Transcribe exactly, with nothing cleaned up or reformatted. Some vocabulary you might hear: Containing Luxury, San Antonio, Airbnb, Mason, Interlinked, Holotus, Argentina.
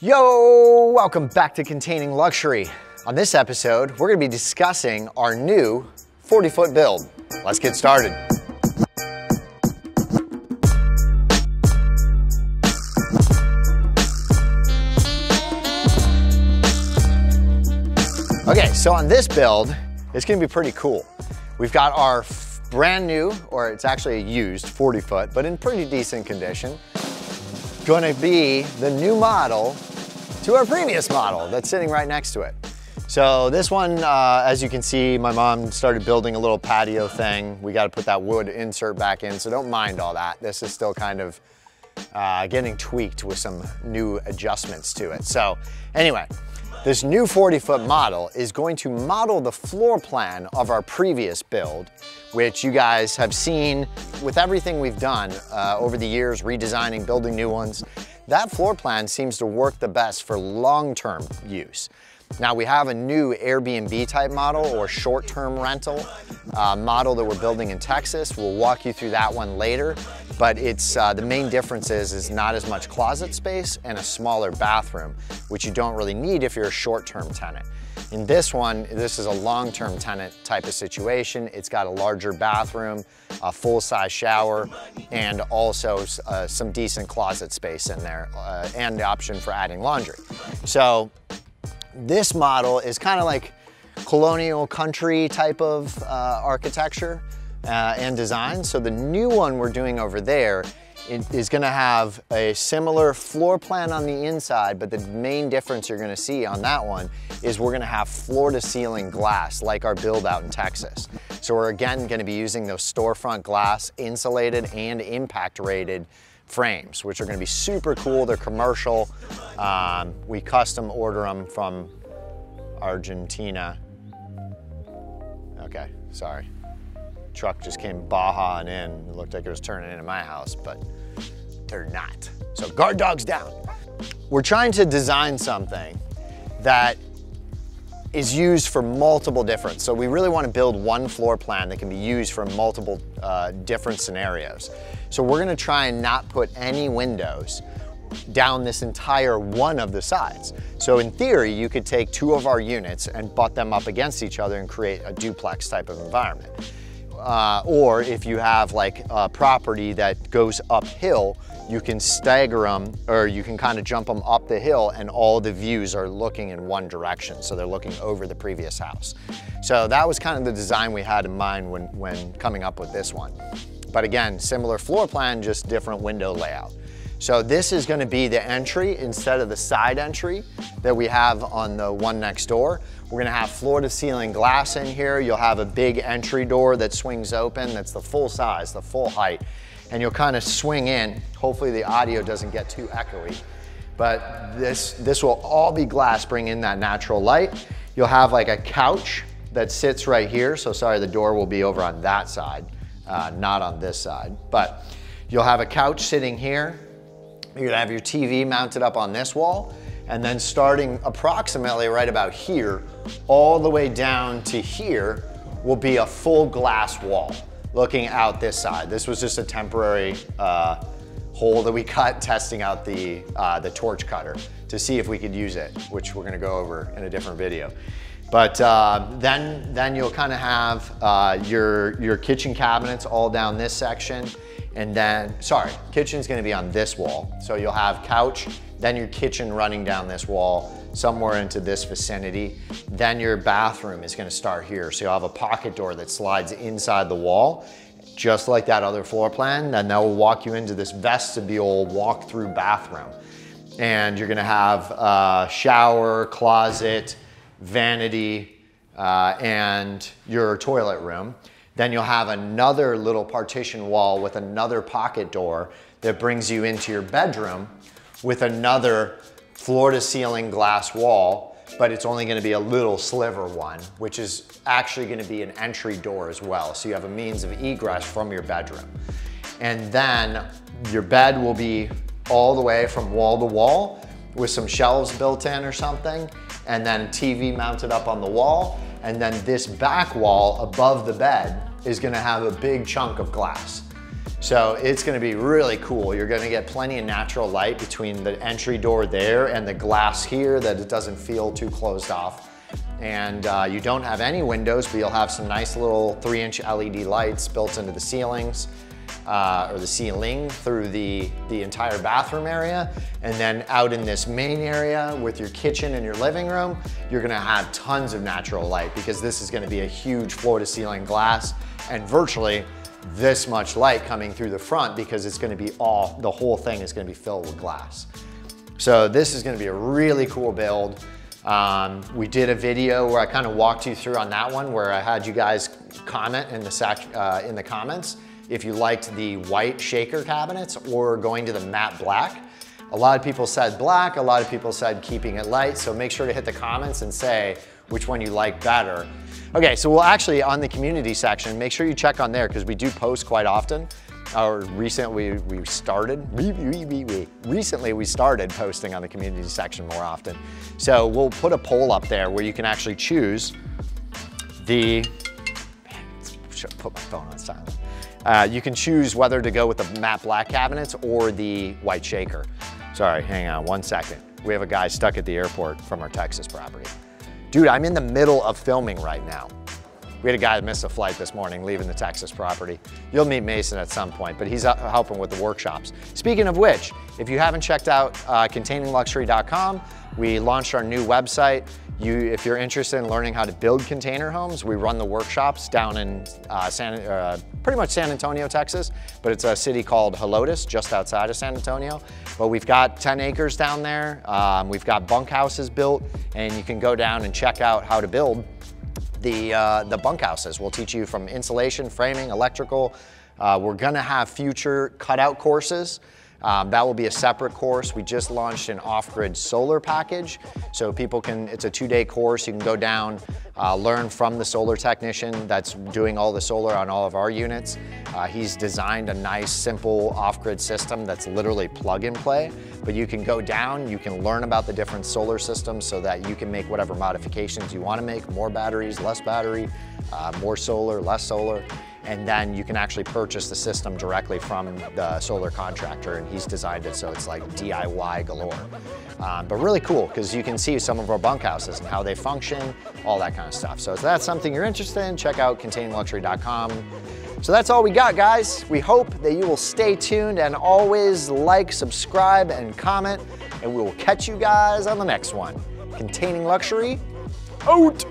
Yo, welcome back to Containing Luxury. On this episode, we're gonna be discussing our new forty foot build. Let's get started. Okay, so on this build, it's gonna be pretty cool. We've got our brand new, or it's actually a used forty foot, but in pretty decent condition. Gonna be the new model to our previous model that's sitting right next to it. So this one, uh, as you can see, my mom started building a little patio thing. We gotta put that wood insert back in, so don't mind all that. This is still kind of uh, getting tweaked with some new adjustments to it. So anyway, this new forty foot model is going to model the floor plan of our previous build, which you guys have seen with everything we've done uh, over the years, redesigning, building new ones. That floor plan seems to work the best for long-term use. Now we have a new Airbnb type model or short-term rental uh, model that we're building in Texas. We'll walk you through that one later, but it's uh, the main difference is, is not as much closet space and a smaller bathroom, which you don't really need if you're a short-term tenant. In this one, this is a long-term tenant type of situation. It's got a larger bathroom, a full-size shower, and also uh, some decent closet space in there, uh, and the option for adding laundry. So this model is kind of like colonial country type of uh, architecture uh, and design. So the new one we're doing over there It is gonna have a similar floor plan on the inside, but the main difference you're gonna see on that one is we're gonna have floor to ceiling glass like our build out in Texas. So we're again gonna be using those storefront glass insulated and impact rated frames, which are gonna be super cool. They're commercial. Um, we custom order them from Argentina. Okay, sorry. Truck just came bajaing in. It looked like it was turning into my house, but they're not. So guard dogs down. We're trying to design something that is used for multiple different. So we really want to build one floor plan that can be used for multiple uh, different scenarios. So we're going to try and not put any windows down this entire one of the sides. So in theory, you could take two of our units and butt them up against each other and create a duplex type of environment. Uh, or if you have like a property that goes uphill, you can stagger them, or you can kind of jump them up the hill and all the views are looking in one direction. So they're looking over the previous house. So that was kind of the design we had in mind when, when coming up with this one. But again, similar floor plan, just different window layout. So this is gonna be the entry instead of the side entry that we have on the one next door. We're gonna have floor to ceiling glass in here. You'll have a big entry door that swings open. That's the full size, the full height. And you'll kind of swing in. Hopefully the audio doesn't get too echoey, but this, this will all be glass, bring in that natural light. You'll have like a couch that sits right here. So sorry, the door will be over on that side, uh, not on this side, but you'll have a couch sitting here. You're gonna have your T V mounted up on this wall, and then starting approximately right about here, all the way down to here will be a full glass wall looking out this side. This was just a temporary uh, hole that we cut testing out the, uh, the torch cutter to see if we could use it, which we're gonna go over in a different video. But uh, then, then you'll kind of have uh, your, your kitchen cabinets all down this section. And then, sorry, kitchen's gonna be on this wall. So you'll have couch, then your kitchen running down this wall, somewhere into this vicinity. Then your bathroom is gonna start here. So you'll have a pocket door that slides inside the wall, just like that other floor plan. Then they'll walk you into this vestibule walk-through bathroom. And you're gonna have a shower, closet, vanity, uh, and your toilet room. Then you'll have another little partition wall with another pocket door that brings you into your bedroom with another floor to ceiling glass wall, but it's only gonna be a little sliver one, which is actually gonna be an entry door as well. So you have a means of egress from your bedroom. And then your bed will be all the way from wall to wall with some shelves built in or something, and then T V mounted up on the wall. And then this back wall above the bed is gonna have a big chunk of glass. So it's gonna be really cool. You're gonna get plenty of natural light between the entry door there and the glass here, that it doesn't feel too closed off. And uh, you don't have any windows, but you'll have some nice little three inch L E D lights built into the ceilings, uh, or the ceiling through the, the entire bathroom area. And then out in this main area with your kitchen and your living room, you're gonna have tons of natural light because this is gonna be a huge floor to ceiling glass and virtually this much light coming through the front because it's gonna be all, the whole thing is gonna be filled with glass. So this is gonna be a really cool build. Um, we did a video where I kind of walked you through on that one, where I had you guys comment in the, sac uh, in the comments if you liked the white shaker cabinets or going to the matte black. A lot of people said black, a lot of people said keeping it light, so make sure to hit the comments and say which one you like better. Okay, so we'll actually, on the community section, make sure you check on there because we do post quite often. Or recently we started, recently we started posting on the community section more often. So we'll put a poll up there where you can actually choose the, man, should I put my phone on silent. Uh, you can choose whether to go with the matte black cabinets or the white shaker. Sorry, hang on one second. We have a guy stuck at the airport from our Texas property. Dude, I'm in the middle of filming right now. We had a guy that missed a flight this morning leaving the Texas property. You'll meet Mason at some point, but he's helping with the workshops. Speaking of which, if you haven't checked out uh, containing luxury dot com, we launched our new website. You, if you're interested in learning how to build container homes, we run the workshops down in uh, San, uh, pretty much San Antonio, Texas, but it's a city called Holotus, just outside of San Antonio. But we've got ten acres down there. Um, we've got bunkhouses built, and you can go down and check out how to build the, uh, the bunkhouses. We'll teach you from insulation, framing, electrical. Uh, we're gonna have future cutout courses. Um, that will be a separate course. We just launched an off-grid solar package. So people can, it's a two-day course. You can go down, uh, learn from the solar technician that's doing all the solar on all of our units. Uh, he's designed a nice, simple off-grid system that's literally plug and play. But you can go down, you can learn about the different solar systems so that you can make whatever modifications you wanna make, more batteries, less battery, uh, more solar, less solar. And then you can actually purchase the system directly from the solar contractor, and he's designed it so it's like D I Y galore. Um, but really cool, because you can see some of our bunkhouses and how they function, all that kind of stuff. So if that's something you're interested in, check out containing luxury dot com. So that's all we got, guys. We hope that you will stay tuned and always like, subscribe, and comment, and we will catch you guys on the next one. Containing Luxury, out!